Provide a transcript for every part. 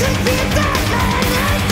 He can end this time to the end.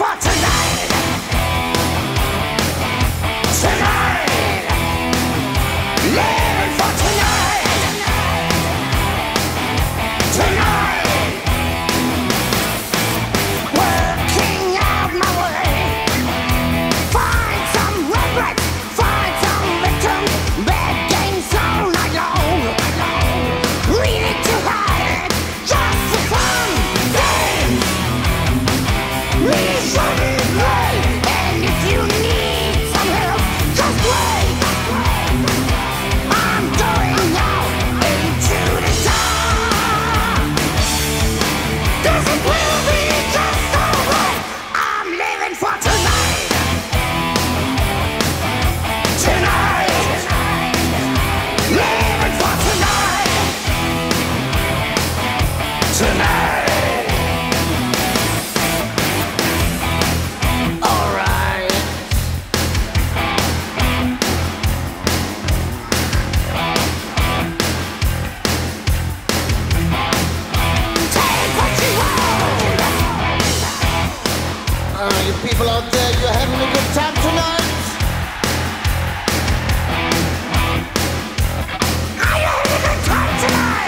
for tonight. Tonight. Living for tonight. Tonight. Working out my way. Find some reference. Find some victim. Bad games all night long. Read it to hide it. Just for fun. Games. Read it. You people out there, you're having a good time tonight? Are you having a good time tonight?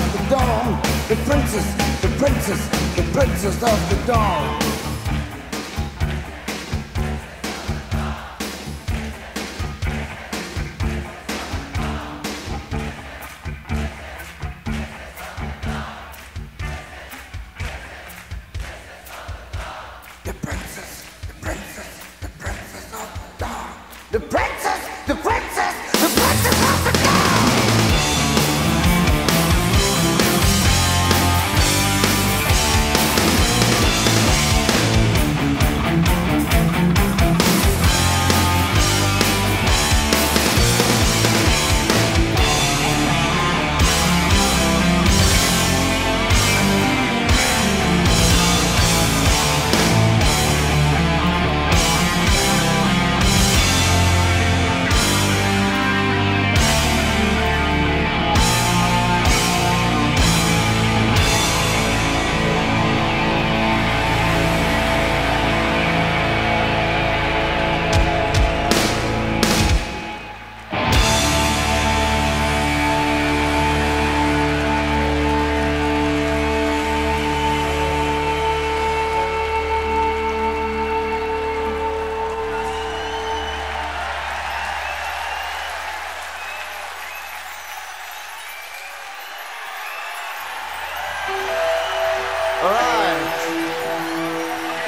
of the dawn, the princess, the princess, the princess of the dawn.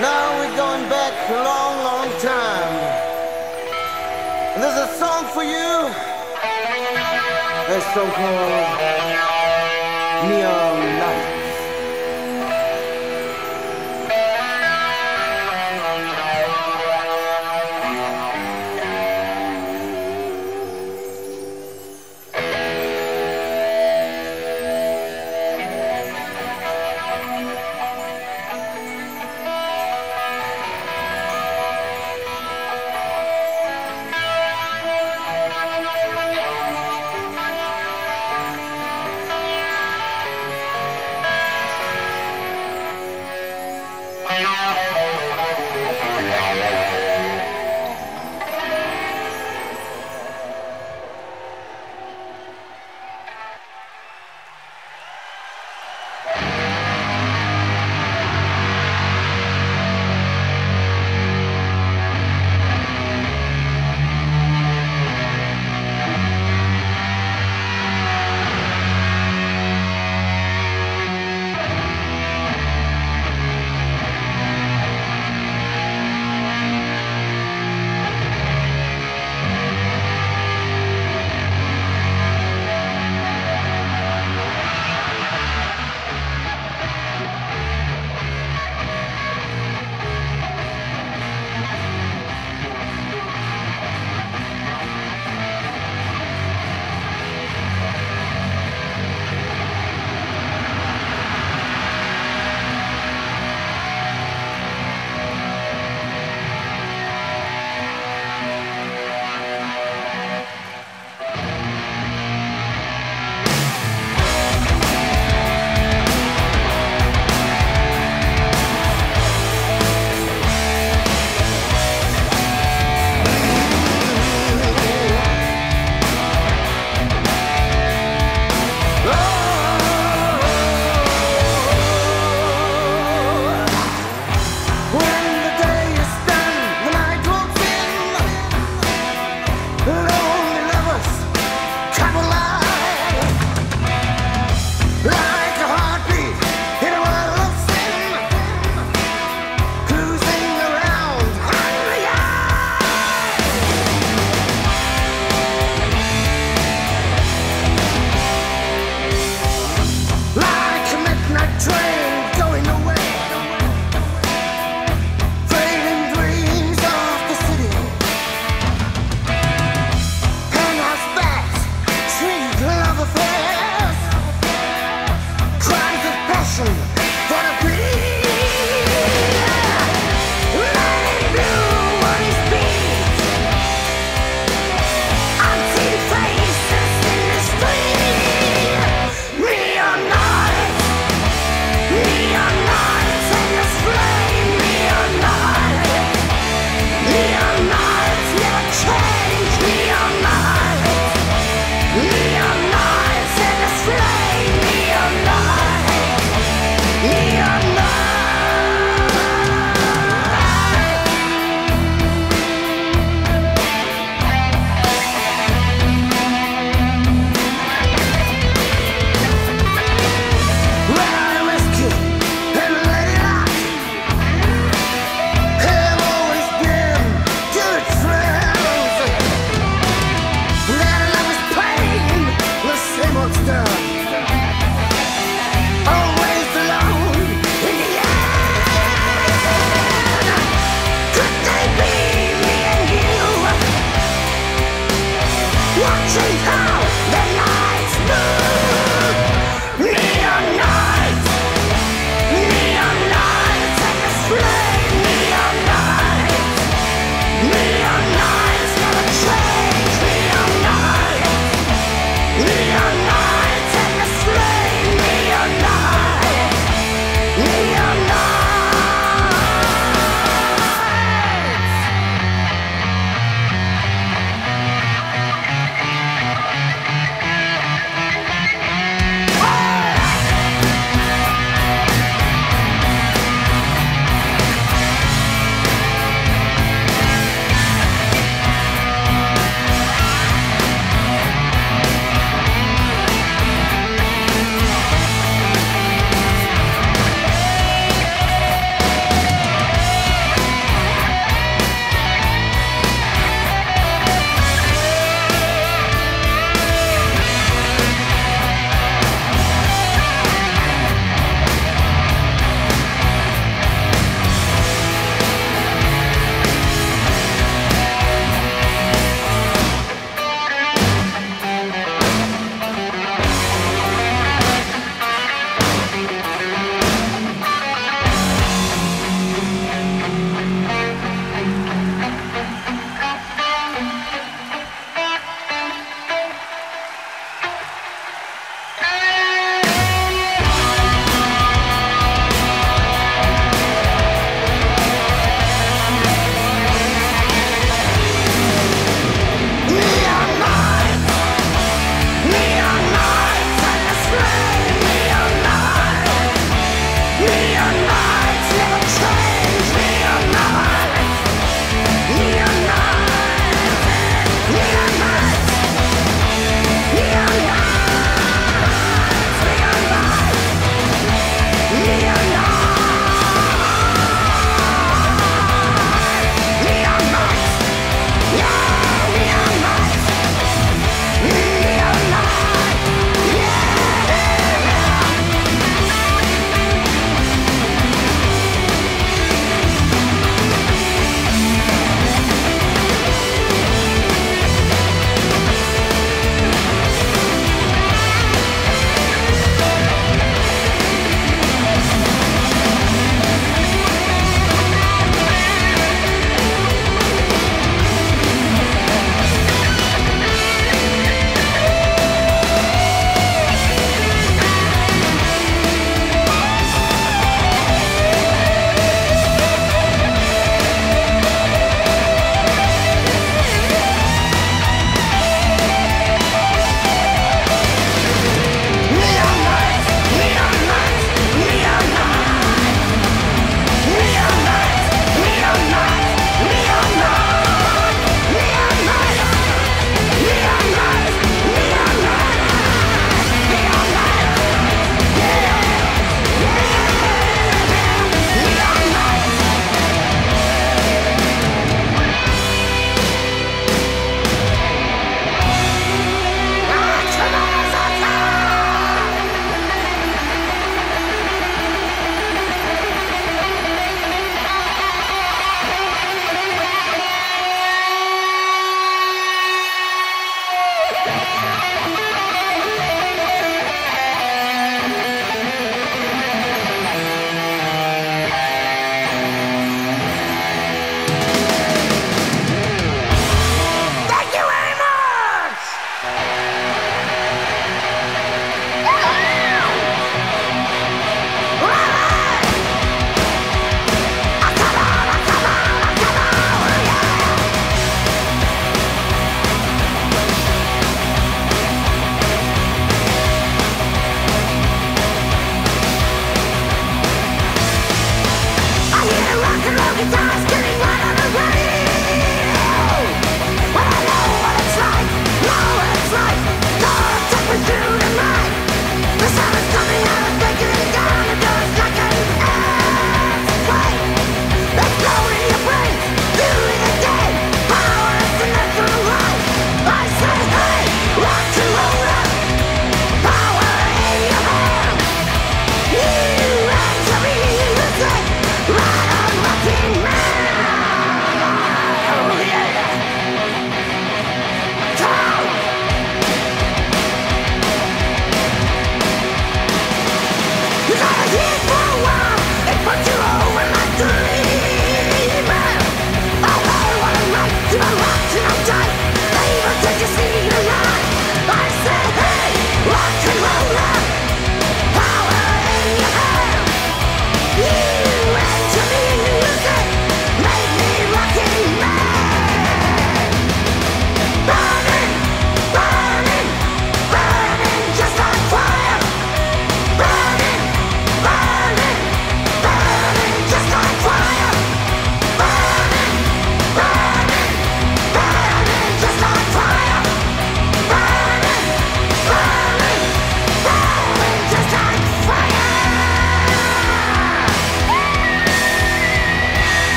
Now we're going back a long, long time. And there's a song for you. There's a song called Neon Lights.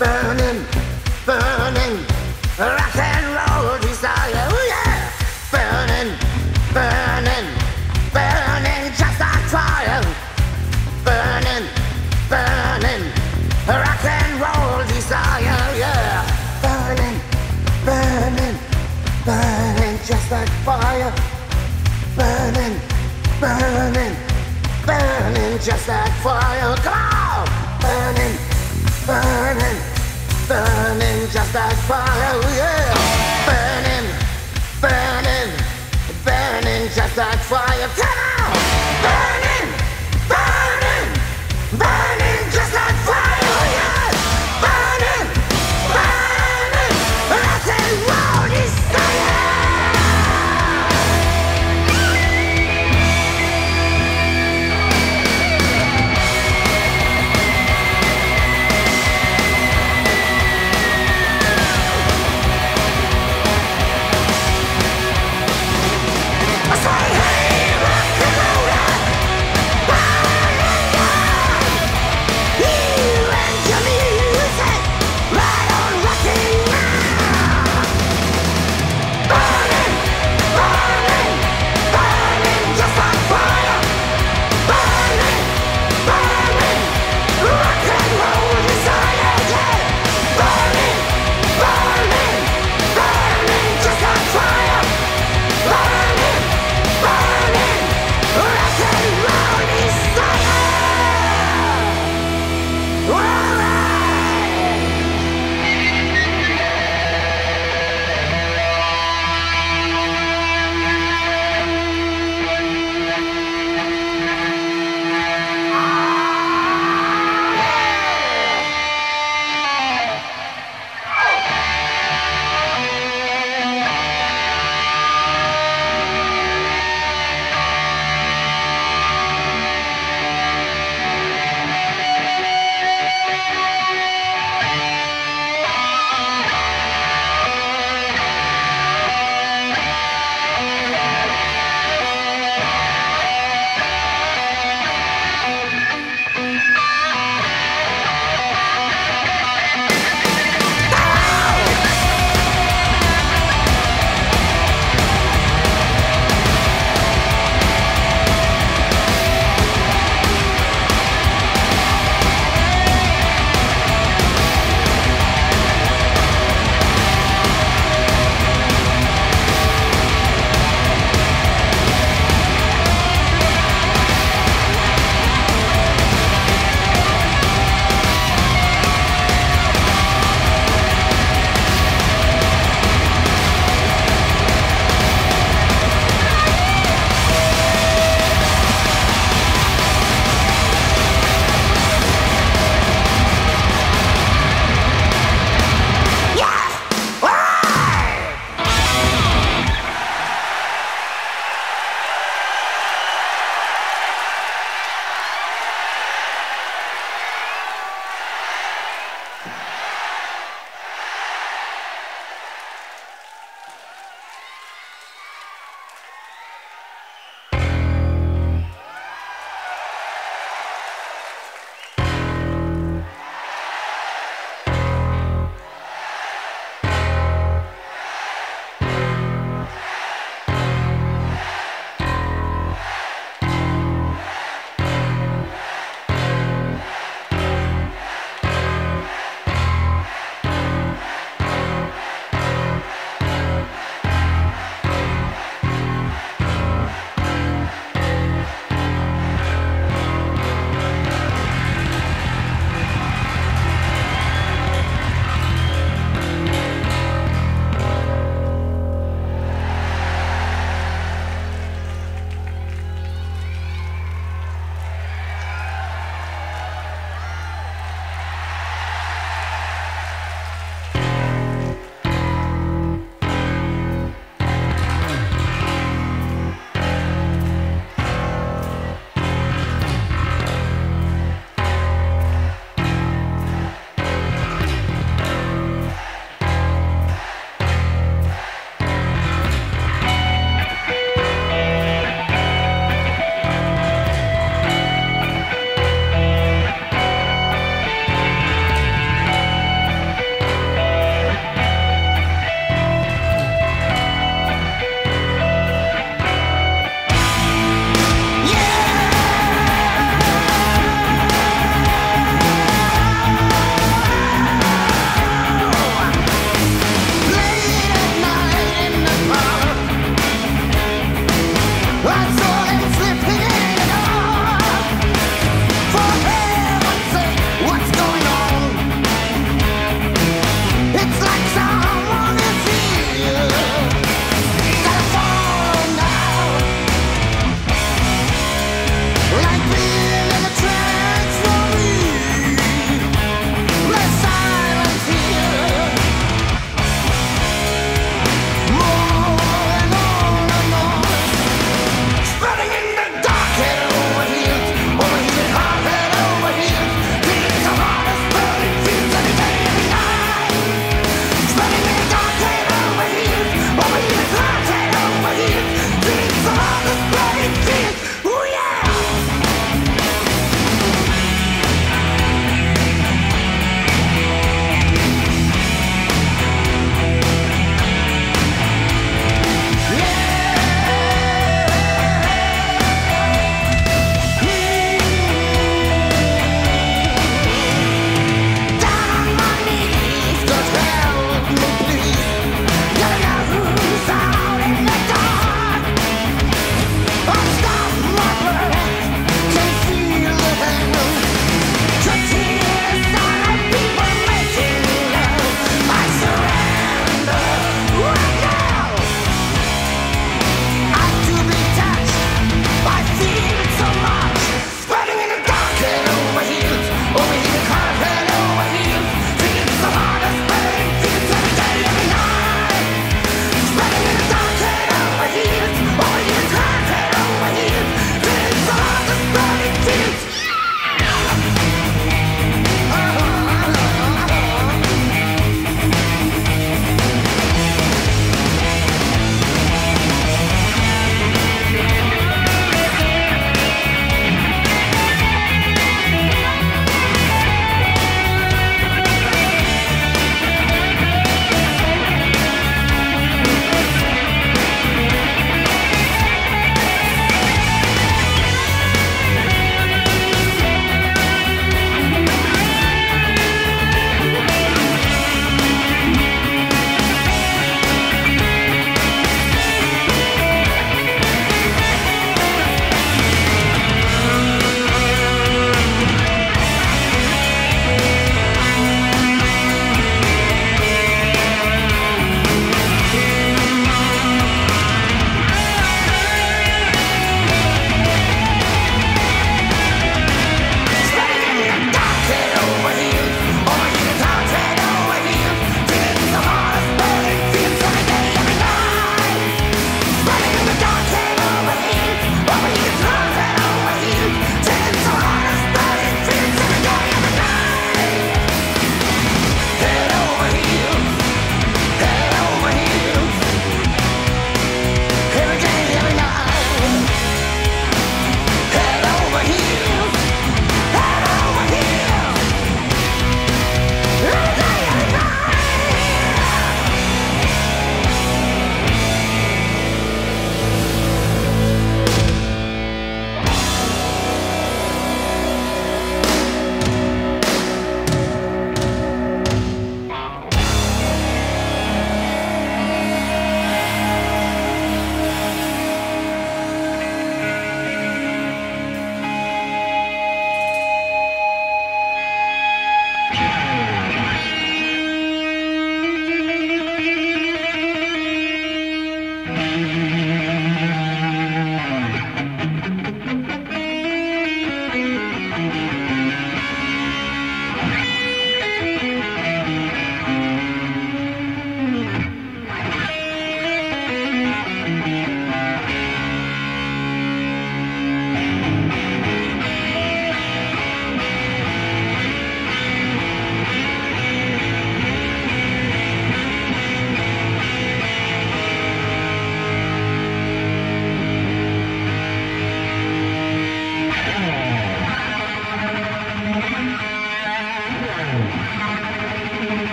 burning, burning, rock and roll desire. Oh yeah, burning, burning, burning, just like fire. Burning, burning, rock and roll desire. Yeah, burning, burning, burning, just like fire. Burning, burning, burning, just like fire. Come on, burning, burning, burning, just like fire. Yeah, burning, burning, burning, just like fire. Come on, burning, burning, burning, just like fire. Yeah, burning, burning, rock and roll desire. Say hey, rock.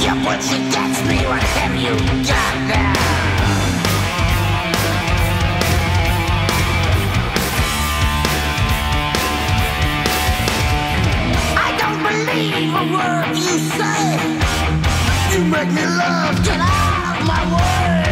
Your bullshit gets me, what have you got now? I don't believe a word you say. You make me love, get out of my way.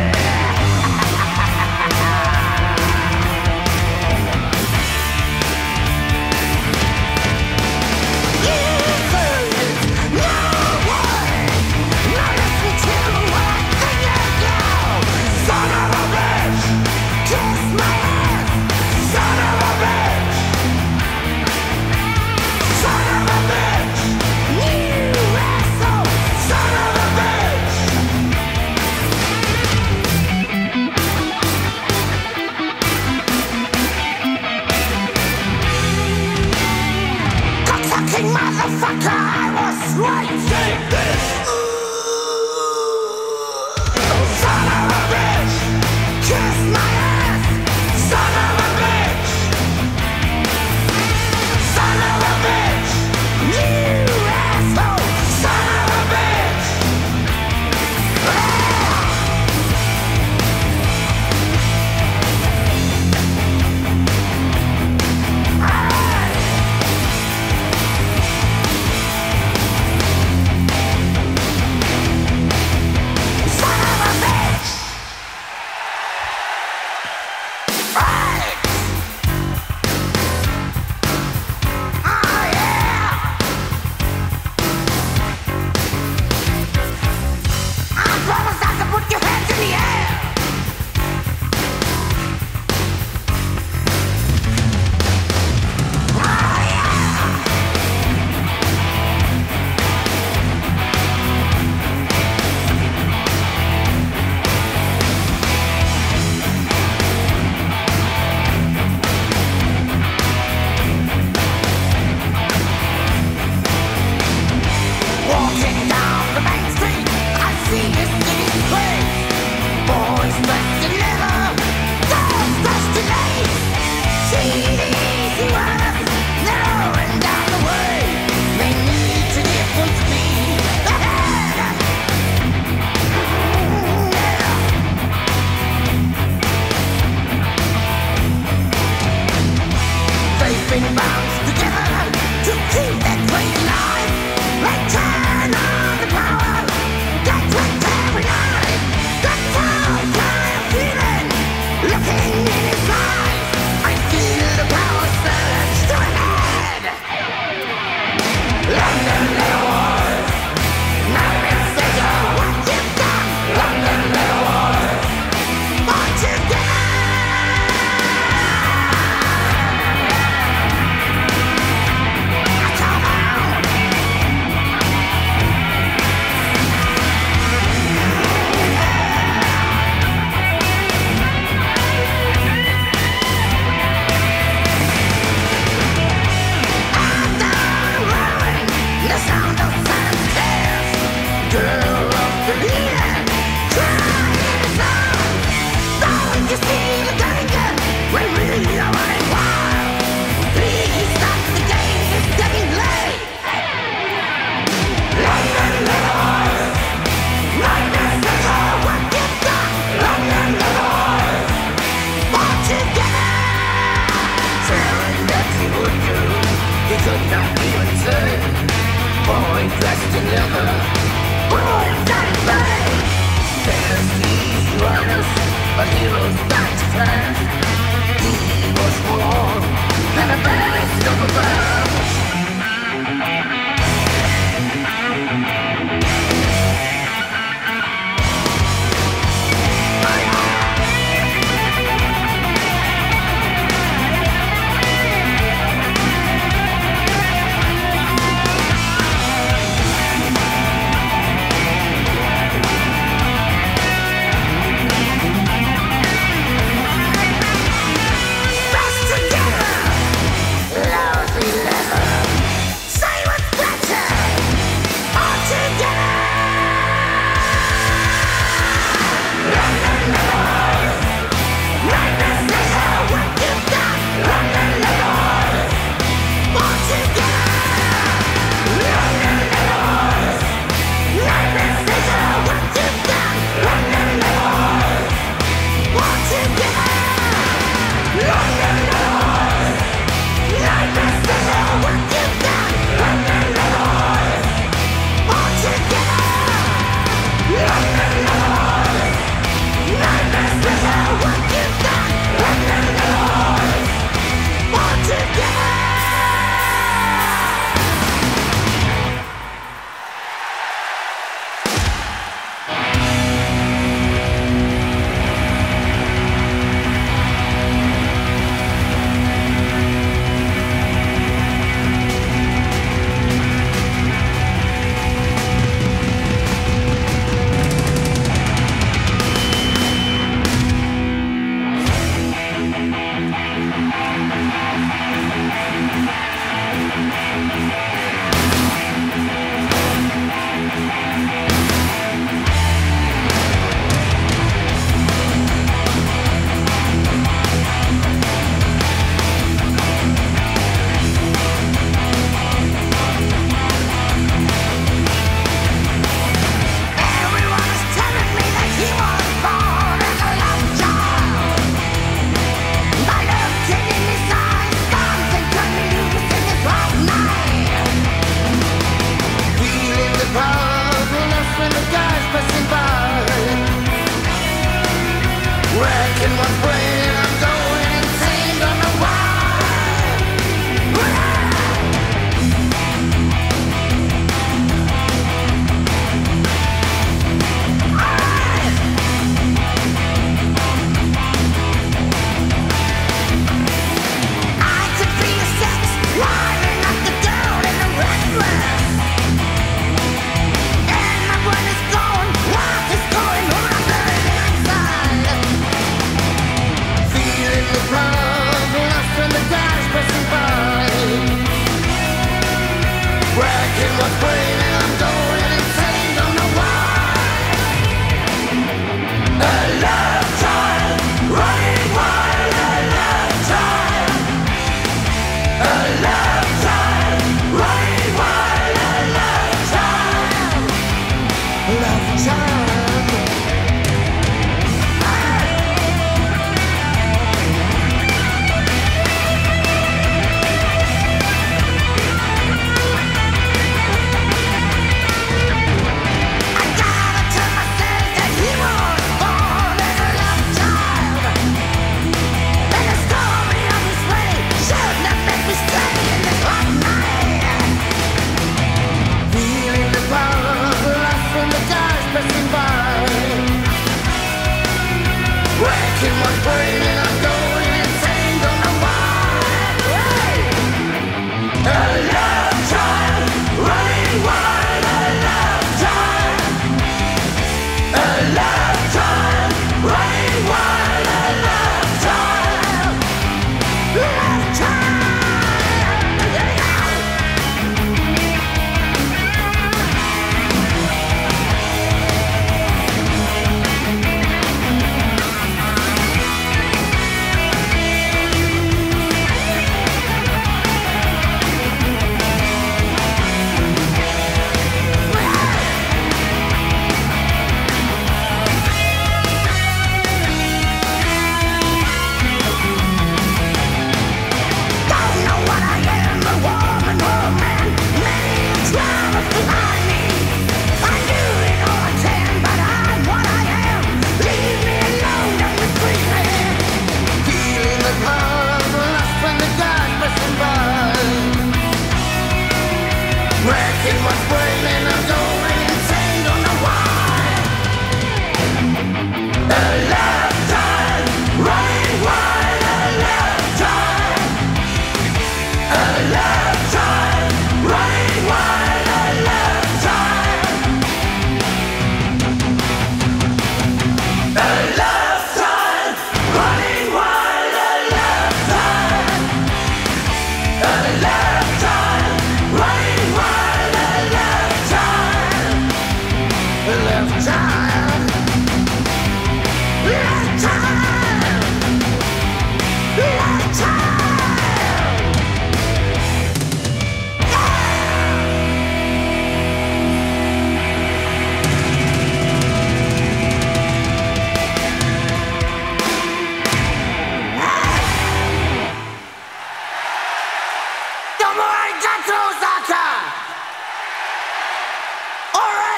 Motherfucker, I was right. Take this. Ooh. Son of a bitch, kiss my ass. Son of a bitch, son of a bitch, you asshole. Son of a bitch. Ah. Never.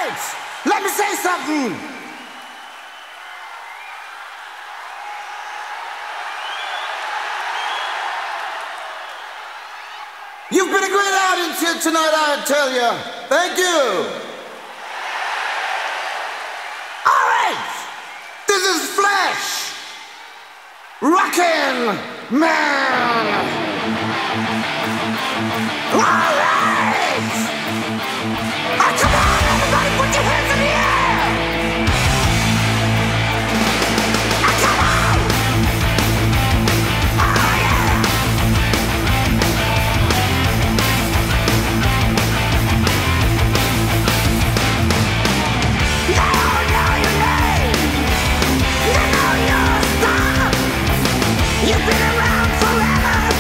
Alright, let me say something. You've been a great audience here tonight, I tell you. Thank you. Alright, this is Flash Rockin' Man. Alright. You've been around forever.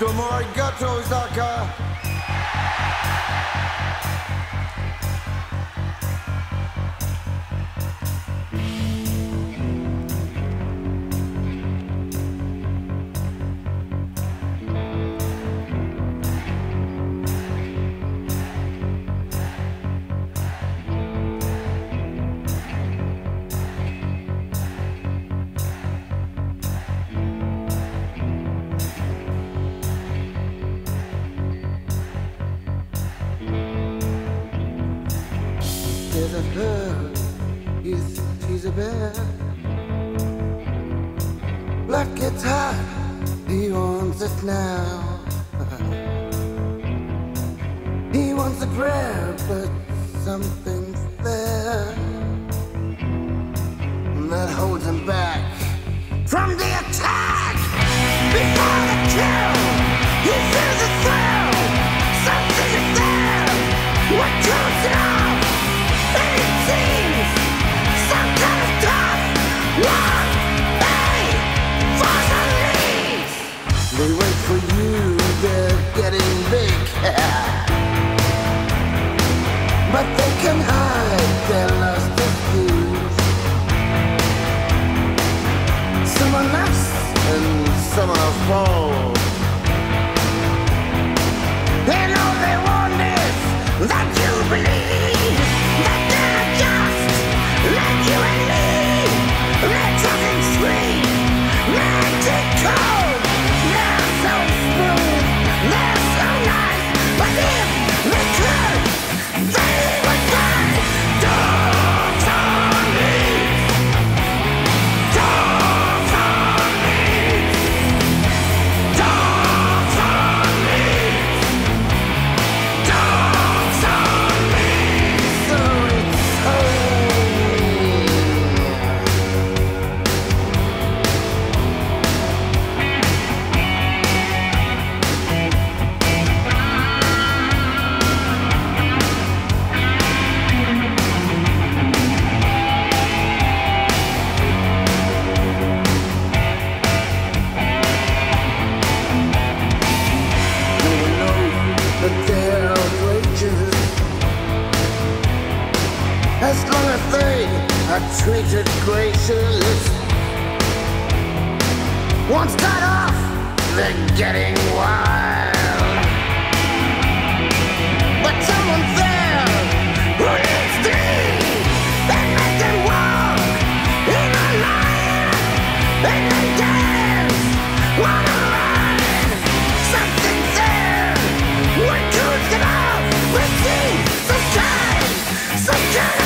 Domo arigato, Osaka. There's a bird, she's a bear. Black guitar, he wants it now. He wants a prayer, but something's there that holds him back from the attack. Before the kill, he feels a thrill. Something is there, what comes it up? They wait for you, they're getting big. But they can hide their lust of you. Someone laughs and someone falls. They know they want this, that you believe that they're just like you and me. They're talking sweet, magic cold. As long as they are treated gracious, once cut off, they're getting wild. But someone there who needs to leave, they make them walk in a line, and they dance on a line. Something's there, what could get off, we'll see some kind, some kind.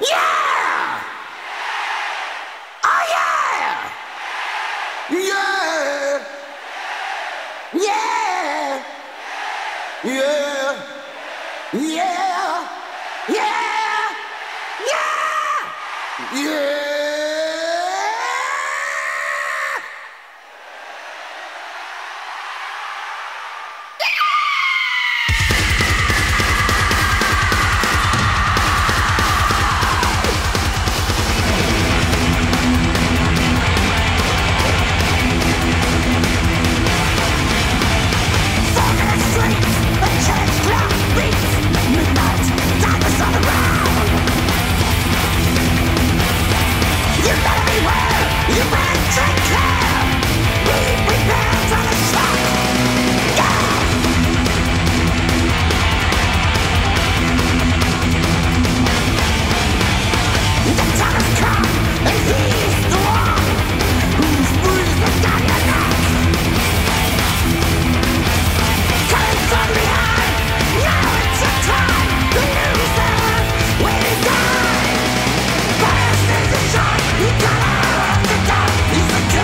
Yeah! Oh yeah! Yeah! Yeah! Yeah! Yeah! Yeah! Yeah! Yeah! You gotta run the top, he's a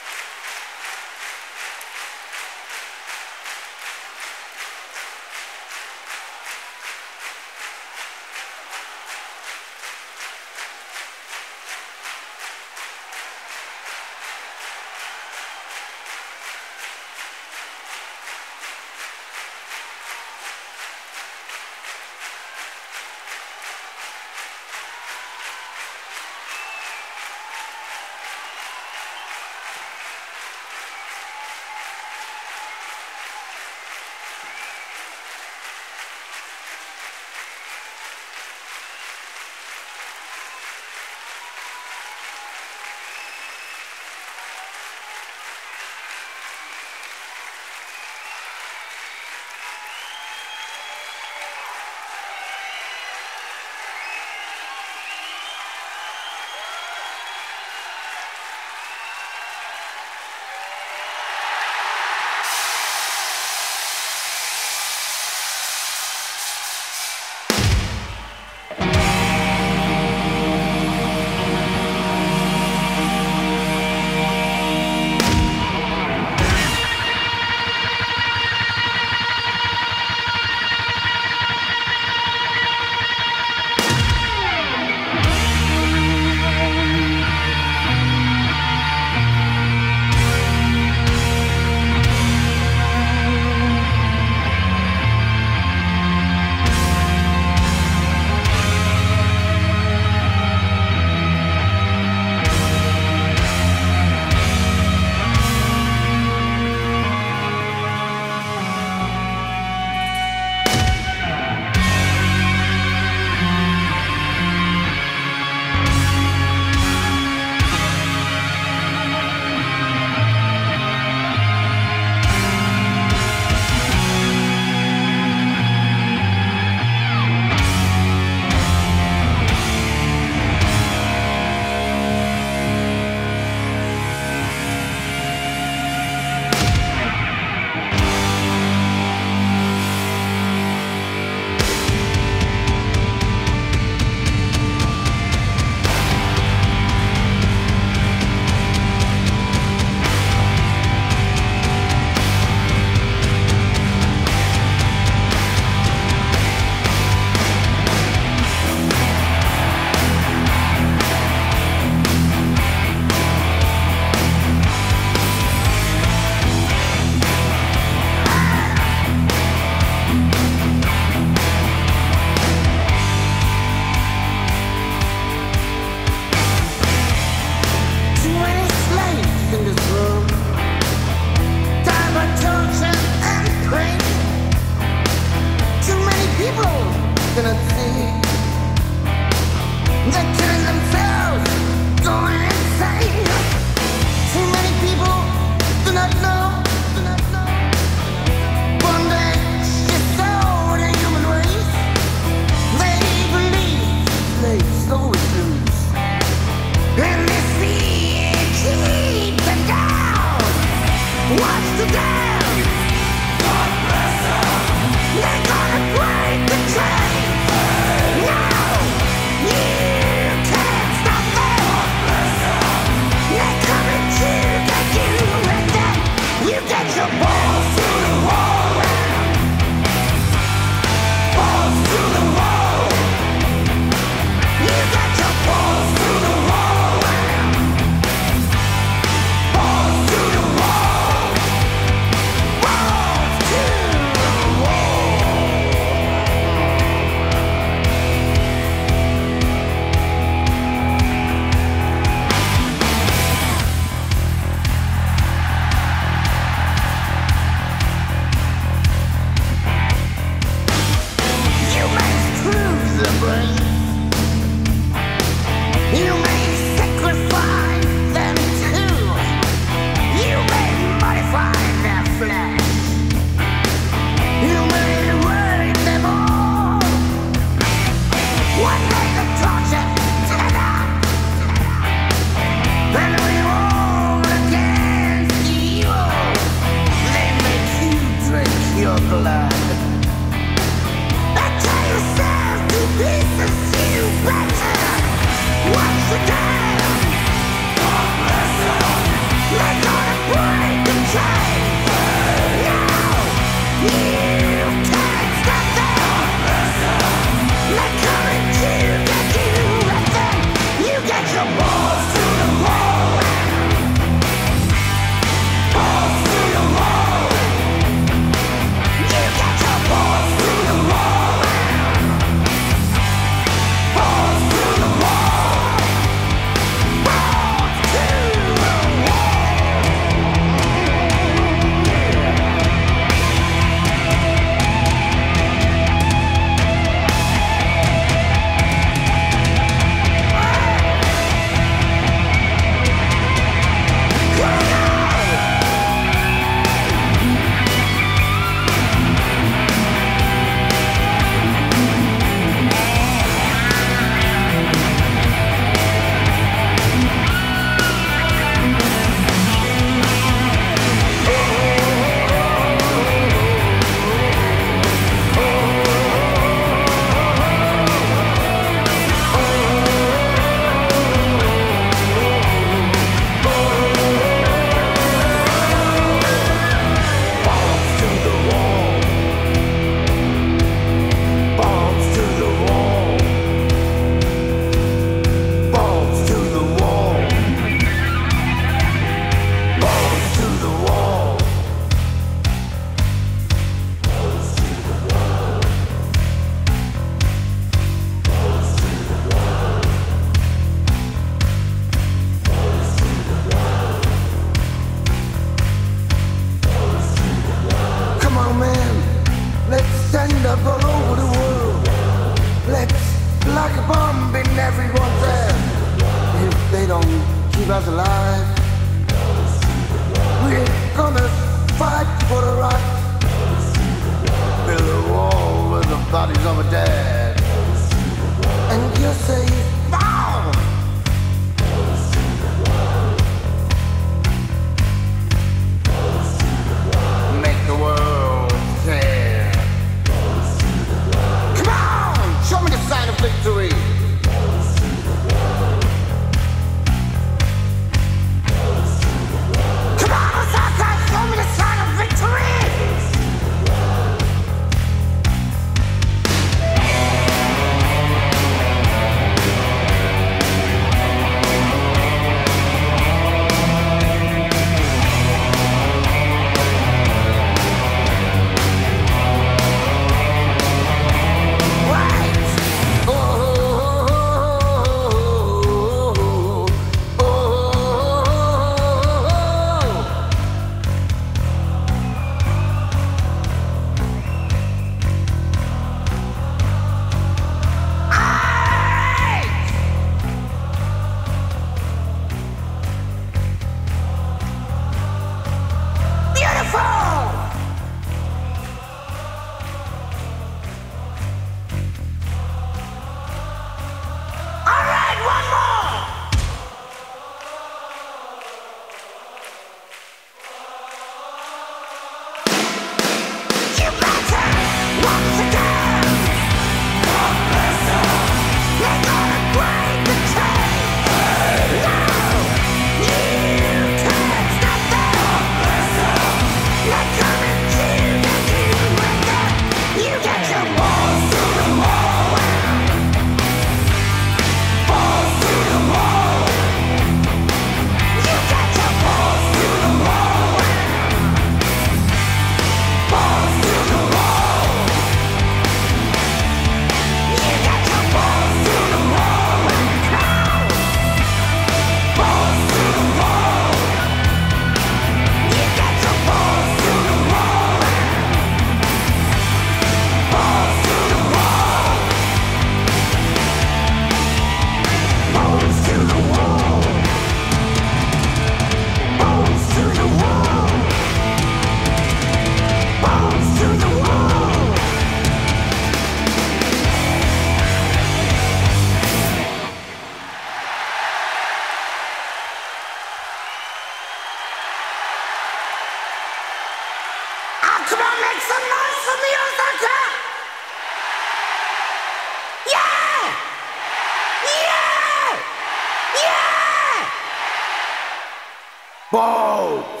Bow!